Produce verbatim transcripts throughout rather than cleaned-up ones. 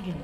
dragon.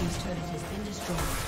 team's turret has been destroyed.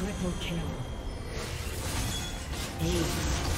Triple kill. Ace.